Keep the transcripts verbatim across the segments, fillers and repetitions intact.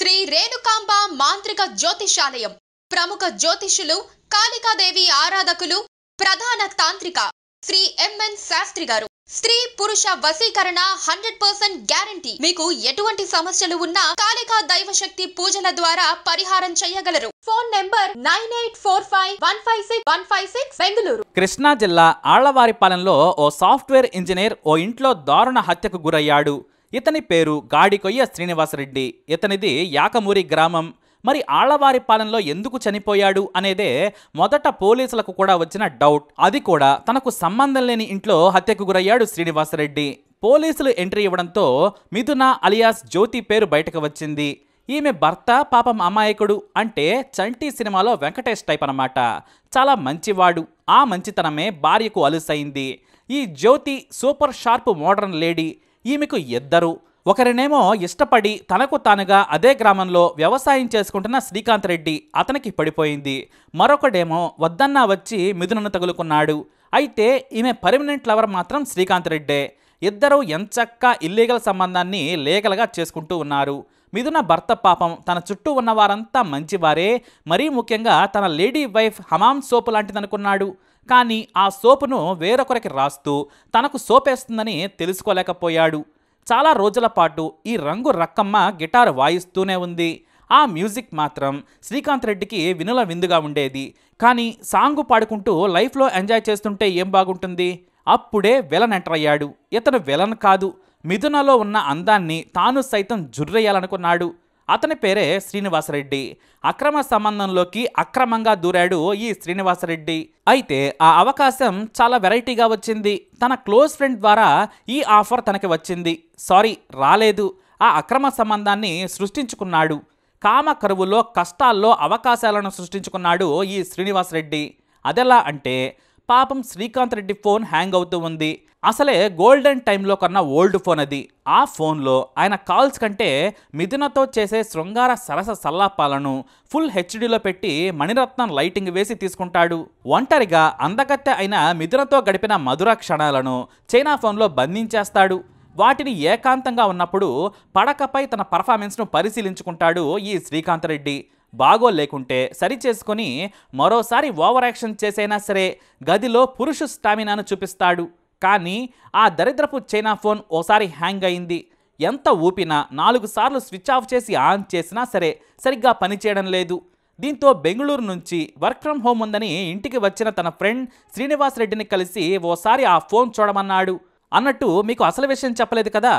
శ్రీ రేణుకాంబ మాంత్రిక జ్యోతిషాలయం ప్రముఖ జ్యోతిషులు కాళికాదేవి ఆరాధకులు ప్రధాన తాంత్రిక శ్రీ ఎంఎన్ శాస్త్రి గారు స్త్రీ పురుష వశీకరణ హండ్రెడ్ పర్సెంట్ గ్యారంటీ. మీకు ఎటువంటి సమస్యలు ఉన్నా కాళికా దైవశక్తి పూజల ద్వారా పరిహారం చేయగలరు. Phone number nine eight four five one five six one five six, Bengaluru. Krishna జిల్లా ఆళ్లవారిపాలెంలో ఓ సాఫ్ట్వేర్ ఇంజనీర్ ఓ ఇంట్లో దారుణ హత్యకు గురయ్యాడు. ఇతని పేరు గాడికొయ్య శ్రీనివాసరెడ్డి. ఇతనిది యాకమూరి గ్రామం. మరి ఆళ్లవారిపాలెంలో ఎందుకు చనిపోయాడు అనేదే మొదట పోలీసులకు కూడా వచ్చిన డౌట్. అది కూడా తనకు సంబంధం లేని ఇంట్లో హత్యకు గురయ్యాడు శ్రీనివాసరెడ్డి. పోలీసులు ఎంట్రీ ఇవ్వడంతో మిథున అలియాస్ జ్యోతి పేరు బయటకు వచ్చింది. ఈమె భర్త పాపం అమాయకుడు, అంటే చంటి సినిమాలో వెంకటేష్ టైప్ అన్నమాట. చాలా మంచివాడు. ఆ మంచితనమే భార్యకు అలుసైంది. ఈ Jyothi super sharp modern lady. ఈమెకు ఇద్దరు, ఒకరినేమో ఇష్టపడి తనకు తానుగా అదే గ్రామంలో వ్యవసాయం చేసుకుంటున్న శ్రీకాంత్ రెడ్డి, అతనికి పడిపోయింది. మరొకడేమో వద్దన్నా వచ్చి మిథునను తగులుకున్నాడు. అయితే ఈమె పర్మనెంట్ లవర్ మాత్రం శ్రీకాంత్ రెడ్డే. ఇద్దరూ ఎంచక్క ఇల్లీగల్ సంబంధాన్ని లీగల్గా చేసుకుంటూ ఉన్నారు. మిథున భర్త పాపం తన చుట్టూ ఉన్న వారంతా మంచివారే, మరీ ముఖ్యంగా తన లేడీ వైఫ్ హమామ్ సోపు లాంటిదనుకున్నాడు. కానీ ఆ సోపును వేరొకరికి రాస్తూ తనకు సోపేస్తుందని తెలుసుకోలేకపోయాడు. చాలా రోజుల పాటు ఈ రంగు రక్కమ్మ గిటార్ వాయిస్తూనే ఉంది. ఆ మ్యూజిక్ మాత్రం శ్రీకాంత్ రెడ్డికి వినుల విందుగా ఉండేది. కానీ సాంగు పాడుకుంటూ లైఫ్లో ఎంజాయ్ చేస్తుంటే ఏం బాగుంటుంది? అప్పుడే విలన్ ఎంటర్ అయ్యాడు. ఇతను విలన్ కాదు, మిథునలో ఉన్న అందాన్ని తాను సైతం జుర్రేయాలనుకున్నాడు. అతని పేరే శ్రీనివాసరెడ్డి. అక్రమ సంబంధంలోకి అక్రమంగా దూరాడు ఈ శ్రీనివాసరెడ్డి. అయితే ఆ అవకాశం చాలా వెరైటీగా వచ్చింది. తన క్లోజ్ ఫ్రెండ్ ద్వారా ఈ ఆఫర్ తనకి వచ్చింది. సారీ రాలేదు. ఆ అక్రమ సంబంధాన్ని సృష్టించుకున్నాడు. కామ కరువులో, కష్టాల్లో అవకాశాలను సృష్టించుకున్నాడు ఈ శ్రీనివాసరెడ్డి. అదెలా అంటే, పాపం శ్రీకాంత్ రెడ్డి ఫోన్ హ్యాంగ్ అవుతూ ఉంది. అసలే గోల్డెన్ టైంలో కన్నా ఓల్డ్ ఫోన్ అది. ఆ ఫోన్లో ఆయన కాల్స్ కంటే మిథునతో చేసే శృంగార సరస సల్లాపాలను ఫుల్ హెచ్డీలో పెట్టి మణిరత్నం లైటింగ్ వేసి తీసుకుంటాడు. ఒంటరిగా అందగత్తె అయిన మిథునతో గడిపిన మధుర క్షణాలను చైనా ఫోన్లో బంధించేస్తాడు. వాటిని ఏకాంతంగా ఉన్నప్పుడు పడకపై తన పర్ఫార్మెన్స్ను పరిశీలించుకుంటాడు ఈ శ్రీకాంత్ రెడ్డి. బాగో లేకుంటే సరిచేసుకొని మరోసారి ఓవర్ యాక్షన్ చేసైనా సరే గదిలో పురుషు స్టామినాను చూపిస్తాడు. కానీ ఆ దరిద్రపు చైనా ఫోన్ ఓసారి హ్యాంగ్ అయింది. ఎంత ఊపినా, నాలుగు సార్లు స్విచ్ ఆఫ్ చేసి ఆన్ చేసినా సరే సరిగ్గా పనిచేయడం లేదు. దీంతో బెంగళూరు నుంచి వర్క్ ఫ్రమ్ హోమ్ ఉందని ఇంటికి వచ్చిన తన ఫ్రెండ్ శ్రీనివాసరెడ్డిని కలిసి ఓసారి ఆ ఫోన్ చూడమన్నాడు. అన్నట్టు మీకు అసలు విషయం చెప్పలేదు కదా,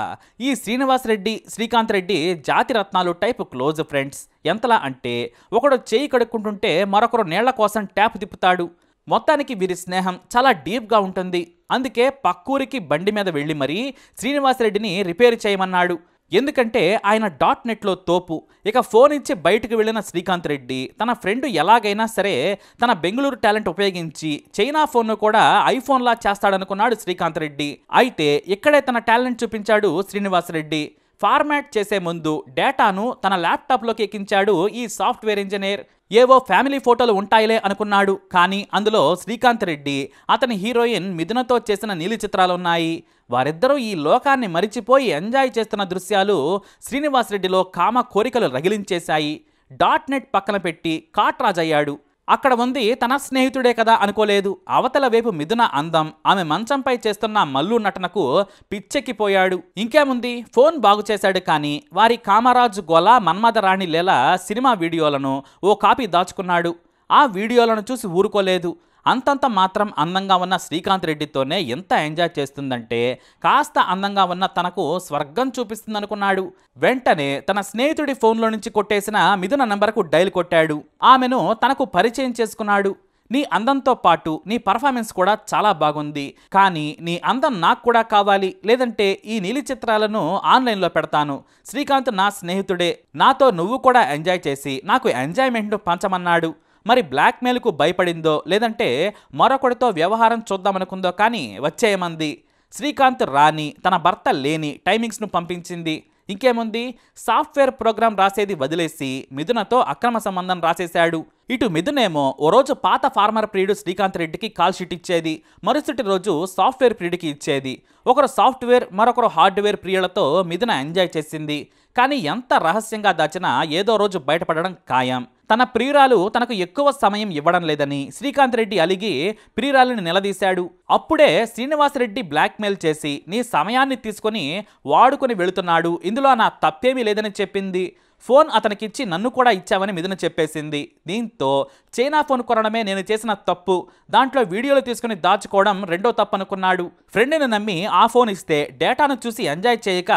ఈ Srinivasa Reddy Srikanth Reddy Jathi Ratnalu type close friends. ఎంతలా అంటే, ఒకడు చేయి కడుక్కుంటుంటే మరొకరు నీళ్ల కోసం ట్యాప్ తిప్పుతాడు. మొత్తానికి వీరి స్నేహం చాలా డీప్గా ఉంటుంది. అందుకే పక్కూరికి బండి మీద వెళ్ళి మరీ శ్రీనివాసరెడ్డిని రిపేర్ చేయమన్నాడు. ఎందుకంటే ఆయన డాట్ నెట్లో తోపు. ఇక ఫోన్ ఇచ్చి బయటకు వెళ్ళిన శ్రీకాంత్ రెడ్డి తన ఫ్రెండ్ ఎలాగైనా సరే తన బెంగళూరు టాలెంట్ ఉపయోగించి చైనా ఫోన్ను కూడా ఐఫోన్లా చేస్తాడనుకున్నాడు శ్రీకాంత్ రెడ్డి. అయితే ఇక్కడే తన టాలెంట్ చూపించాడు శ్రీనివాసరెడ్డి. ఫార్మాట్ చేసే ముందు డేటాను తన ల్యాప్టాప్లోకి ఎక్కించాడు ఈ సాఫ్ట్వేర్ ఇంజనీర్. ఏవో ఫ్యామిలీ ఫోటోలు ఉంటాయిలే అనుకున్నాడు. కానీ అందులో శ్రీకాంత్ రెడ్డి, అతని హీరోయిన్ మిథునతో చేసిన నీలి చిత్రాలున్నాయి. వారిద్దరూ ఈ లోకాన్ని మరిచిపోయి ఎంజాయ్ చేస్తున్న దృశ్యాలు శ్రీనివాసరెడ్డిలో కామ కోరికలు రగిలించేశాయి. డాట్ నెట్ పక్కన పెట్టి కాట్రాజయ్యాడు. అక్కడ ఉంది తన స్నేహితుడే కదా అనుకోలేదు. అవతల వైపు మిథున అందం, ఆమె మంచంపై చేస్తున్న మల్లు నటనకు పిచ్చెక్కిపోయాడు. ఇంకేముంది, ఫోన్ బాగు చేశాడు. కానీ వారి కామరాజు గోల, మన్మధరాణి లీల సినిమా వీడియోలను ఓ కాపీ దాచుకున్నాడు. ఆ వీడియోలను చూసి ఊరుకోలేదు. అంతంత మాత్రం అందంగా ఉన్న శ్రీకాంత్ రెడ్డితోనే ఎంత ఎంజాయ్ చేస్తుందంటే కాస్త అందంగా ఉన్న తనకు స్వర్గం చూపిస్తుందనుకున్నాడు. వెంటనే తన స్నేహితుడి ఫోన్లో నుంచి కొట్టేసిన మిథున నెంబర్కు డైల్ కొట్టాడు. ఆమెను తనకు పరిచయం చేసుకున్నాడు. నీ అందంతో పాటు నీ పర్ఫార్మెన్స్ కూడా చాలా బాగుంది. కానీ నీ అందం నాకు కూడా కావాలి, లేదంటే ఈ నీలి చిత్రాలను ఆన్లైన్లో పెడతాను. శ్రీకాంత్ నా స్నేహితుడే, నాతో నువ్వు కూడా ఎంజాయ్ చేసి నాకు ఎంజాయ్మెంట్ను పంచమన్నాడు. మరి బ్లాక్మెయిల్కు భయపడిందో, లేదంటే మరొకడితో వ్యవహారం చూద్దామనుకుందో కానీ వచ్చేయమంది. శ్రీకాంత్ రాణి తన భర్త లేని టైమింగ్స్ను పంపించింది. ఇంకేముంది, సాఫ్ట్వేర్ ప్రోగ్రాం రాసేది వదిలేసి మిథునతో అక్రమ సంబంధం రాసేశాడు. ఇటు మిథునేమో ఓ రోజు పాత ఫార్మర్ ప్రియుడు శ్రీకాంత్ రెడ్డికి కాల్ షీట్ ఇచ్చేది, మరుసటి రోజు సాఫ్ట్వేర్ ప్రియుడికి ఇచ్చేది. ఒకరు సాఫ్ట్వేర్ మరొకరు హార్డ్వేర్ ప్రియులతో మిథున ఎంజాయ్ చేసింది. కానీ ఎంత రహస్యంగా దాచినా ఏదో రోజు బయటపడడం ఖాయం. తన ప్రియురాలు తనకు ఎక్కువ సమయం ఇవ్వడం లేదని శ్రీకాంత్ రెడ్డి అలిగి ప్రియురాలిని నిలదీశాడు. అప్పుడే శ్రీనివాసరెడ్డి బ్లాక్మెయిల్ చేసి నీ సమయాన్ని తీసుకొని వాడుకొని వెళుతున్నాడు, ఇందులో నా తప్పేమీ లేదని చెప్పింది. ఫోన్ అతనికిచ్చి నన్ను కూడా ఇచ్చావని మిథున చెప్పేసింది. దీంతో చైనా ఫోన్ కొనడమే నేను చేసిన తప్పు, దాంట్లో వీడియోలు తీసుకుని దాచుకోవడం రెండో తప్పు అనుకున్నాడు. ఫ్రెండ్ని నమ్మి ఆ ఫోన్ ఇస్తే డేటాను చూసి ఎంజాయ్ చేయక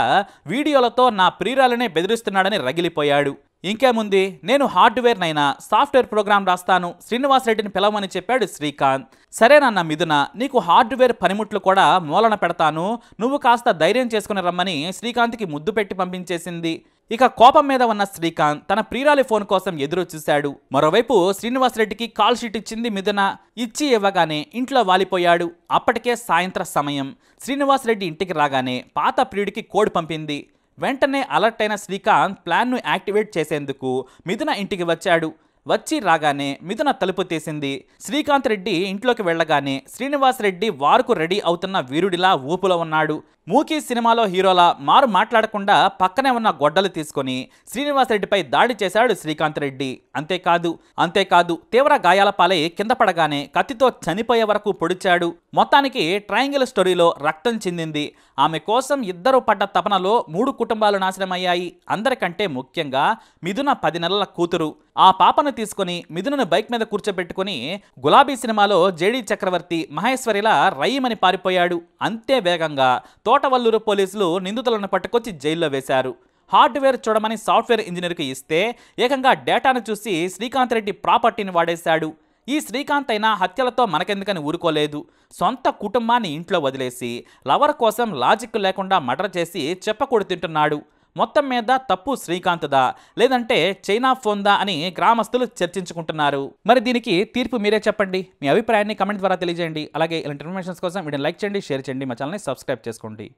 వీడియోలతో నా ప్రియురాలనే బెదిరిస్తున్నాడని రగిలిపోయాడు. ఇంకేముంది, నేను హార్డ్వేర్నైనా సాఫ్ట్వేర్ ప్రోగ్రామ్ రాస్తాను, శ్రీనివాస్ రెడ్డిని పిలవమని చెప్పాడు శ్రీకాంత్. సరేనన్న మిథున, నీకు హార్డ్వేర్ పనిముట్లు కూడా మూలన పెడతాను, నువ్వు కాస్త ధైర్యం చేసుకుని రమ్మని శ్రీకాంత్కి ముద్దు పెట్టి పంపించేసింది. ఇక కోపం మీద ఉన్న శ్రీకాంత్ తన ప్రియురాలి ఫోన్ కోసం ఎదురు చూశాడు. మరోవైపు శ్రీనివాసరెడ్డికి కాల్ షీట్ ఇచ్చింది మిథున. ఇచ్చి ఇవ్వగానే ఇంట్లో వాలిపోయాడు. అప్పటికే సాయంత్రం సమయం. శ్రీనివాసరెడ్డి ఇంటికి రాగానే పాత ప్రియుడికి కోడ్ పంపింది. వెంటనే అలర్ట్ అయిన శ్రీకాంత్ ప్లాన్ను యాక్టివేట్ చేసేందుకు మిథున ఇంటికి వచ్చాడు. వచ్చి రాగానే మిథున తలుపు తీసింది. శ్రీకాంత్ రెడ్డి ఇంట్లోకి వెళ్ళగానే శ్రీనివాసరెడ్డి వారుకు రెడీ అవుతున్న వీరుడిలా ఊపులో ఉన్నాడు. మూకీ సినిమాలో హీరోలా మారు మాట్లాడకుండా పక్కనే ఉన్న గొడ్డలు తీసుకుని శ్రీనివాసరెడ్డిపై దాడి చేశాడు శ్రీకాంత్ రెడ్డి. అంతేకాదు అంతేకాదు తీవ్ర గాయాల పాలై కింద పడగానే కత్తితో చనిపోయే వరకు పొడిచాడు. మొత్తానికి ట్రయాంగిల్ స్టోరీలో రక్తం చిందింది. ఆమె కోసం ఇద్దరు పడ్డ తపనలో మూడు కుటుంబాలు నాశనమయ్యాయి. అందరికంటే ముఖ్యంగా మిథున పది నెలల కూతురు. ఆ పాపను తీసుకుని మిథునను బైక్ మీద కూర్చోబెట్టుకుని గులాబీ సినిమాలో జేడీ చక్రవర్తి మహేశ్వరిలా రయ్యమని పారిపోయాడు. అంతే వేగంగా తోటవల్లూరు పోలీసులు నిందితులను పట్టుకొచ్చి జైల్లో వేశారు. హార్డ్వేర్ చూడమని సాఫ్ట్వేర్ ఇంజనీర్కి ఇస్తే ఏకంగా డేటాను చూసి శ్రీకాంత్ రెడ్డి ప్రాపర్టీని వాడేశాడు. ఈ శ్రీకాంత్ అయినా హత్యలతో మనకెందుకని ఊరుకోలేదు. సొంత కుటుంబాన్ని ఇంట్లో వదిలేసి లవర్ కోసం లాజిక్ లేకుండా మర్డర్ చేసి చెప్పకూడు తింటున్నాడు. మొత్తం మీద తప్పు శ్రీకాంత్దా లేదంటే చైనా ఫోన్దా అని గ్రామస్తులు చర్చించుకుంటున్నారు. మరి దీనికి తీర్పు మీరే చెప్పండి. మీ అభిప్రాయాన్ని కమెంట్ ద్వారా తెలియజేయండి. అలాగే ఇలాంటి ఇన్ఫర్మేషన్స్ కోసం వీడియోని లైక్ చేయండి, షేర్ చేయండి, మా ఛానల్ని సబ్స్క్రైబ్ చేసుకోండి.